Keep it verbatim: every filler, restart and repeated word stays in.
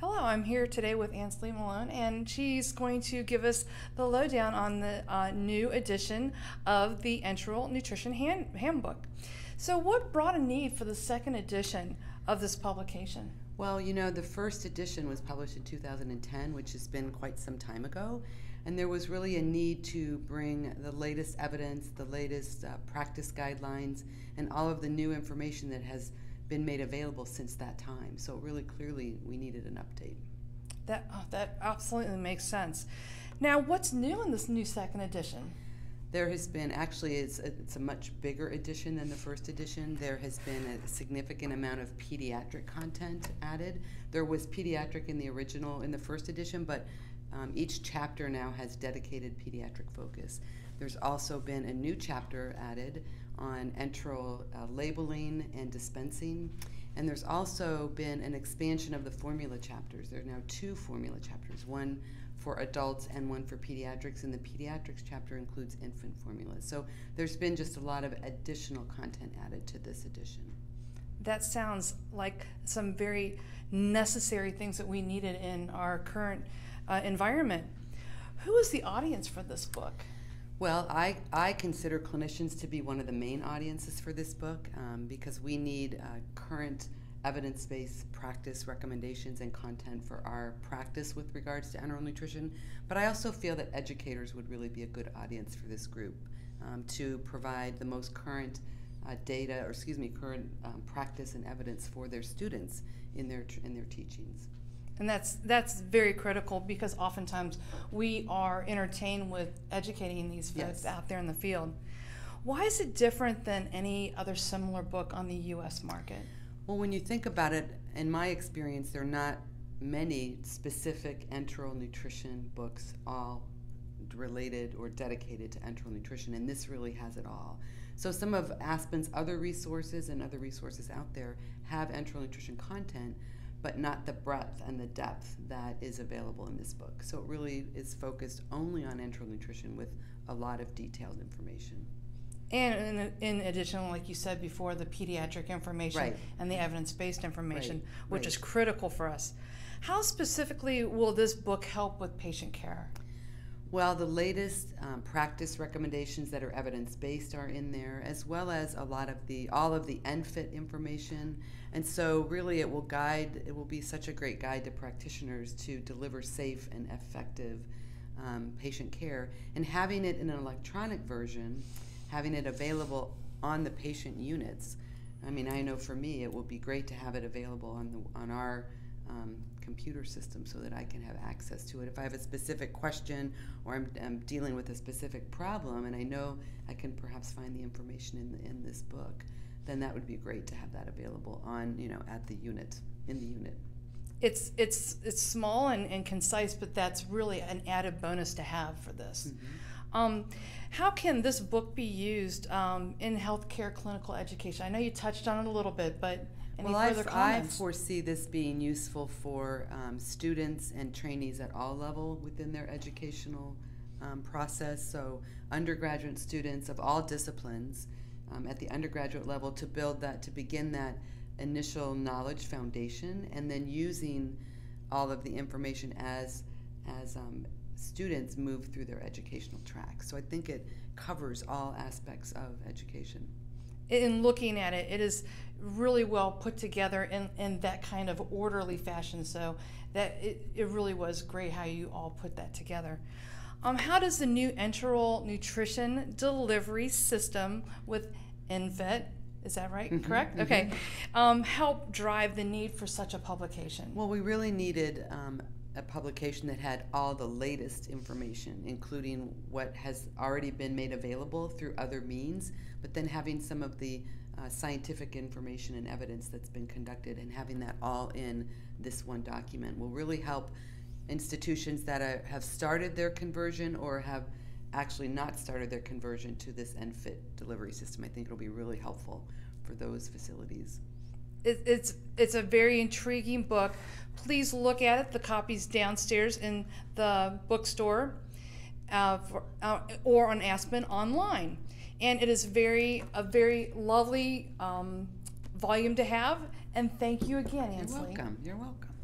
Hello, I'm here today with Ainsley Malone, and she's going to give us the lowdown on the uh, new edition of the Enteral Nutrition Hand Handbook. So what brought a need for the second edition of this publication? Well, you know, the first edition was published in two thousand ten, which has been quite some time ago, and there was really a need to bring the latest evidence, the latest uh, practice guidelines, and all of the new information that has been made available since that time. So really clearly we needed an update. That, oh, that absolutely makes sense. Now what's new in this new second edition? There has been, actually it's a, it's a much bigger edition than the first edition. There has been a significant amount of pediatric content added. There was pediatric in the original, in the first edition, but um, each chapter now has dedicated pediatric focus. There's also been a new chapter added on enteral uh, labeling and dispensing, and there's also been an expansion of the formula chapters. There are now two formula chapters, one for adults and one for pediatrics, and the pediatrics chapter includes infant formulas. So there's been just a lot of additional content added to this edition. That sounds like some very necessary things that we needed in our current uh, environment. Who is the audience for this book? Well, I, I consider clinicians to be one of the main audiences for this book um, because we need uh, current evidence-based practice recommendations and content for our practice with regards to enteral nutrition. But I also feel that educators would really be a good audience for this group um, to provide the most current uh, data, or excuse me, current um, practice and evidence for their students in their, in their teachings. And that's, that's very critical because oftentimes we are entertained with educating these folks yes. out there in the field. Why is it different than any other similar book on the U S market? Well, when you think about it, in my experience, there are not many specific enteral nutrition books all related or dedicated to enteral nutrition, and this really has it all. So some of Aspen's other resources and other resources out there have enteral nutrition content, but not the breadth and the depth that is available in this book. So it really is focused only on enteral nutrition with a lot of detailed information. And in, in addition, like you said before, the pediatric information right. and the evidence-based information, right. which right. is critical for us. How specifically will this book help with patient care? Well, the latest um, practice recommendations that are evidence-based are in there, as well as a lot of the, all of the ENFIT information. And so really it will guide, it will be such a great guide to practitioners to deliver safe and effective um, patient care. And having it in an electronic version, having it available on the patient units, I mean, I know for me it will be great to have it available on, the, on our Um, computer system so that I can have access to it. If I have a specific question or I'm, I'm dealing with a specific problem and I know I can perhaps find the information in, the, in this book, then that would be great to have that available on, you know, at the unit, in the unit. It's, it's, it's small and, and concise, but that's really an added bonus to have for this. Mm-hmm. um, how can this book be used um, in healthcare clinical education? I know you touched on it a little bit, but Any well, I, I foresee this being useful for um, students and trainees at all levels within their educational um, process. So undergraduate students of all disciplines um, at the undergraduate level to build that, to begin that initial knowledge foundation, and then using all of the information as, as um, students move through their educational track. So I think it covers all aspects of education. In looking at it, it is really well put together in, in that kind of orderly fashion, so that it, it really was great how you all put that together. Um, how does the new enteral nutrition delivery system with ENFIT, is that right, mm-hmm, correct? Mm-hmm. Okay, um, help drive the need for such a publication? Well, we really needed um, a publication that had all the latest information, including what has already been made available through other means, but then having some of the uh, scientific information and evidence that's been conducted, and having that all in this one document will really help institutions that are, have started their conversion or have actually not started their conversion to this ENFIT delivery system. I think it'll be really helpful for those facilities. It, it's, it's a very intriguing book. Please look at it. The copy's downstairs in the bookstore uh, for, uh, or on Aspen online. And it is very a very lovely um, volume to have. And thank you again, Ainsley. You're welcome. You're welcome.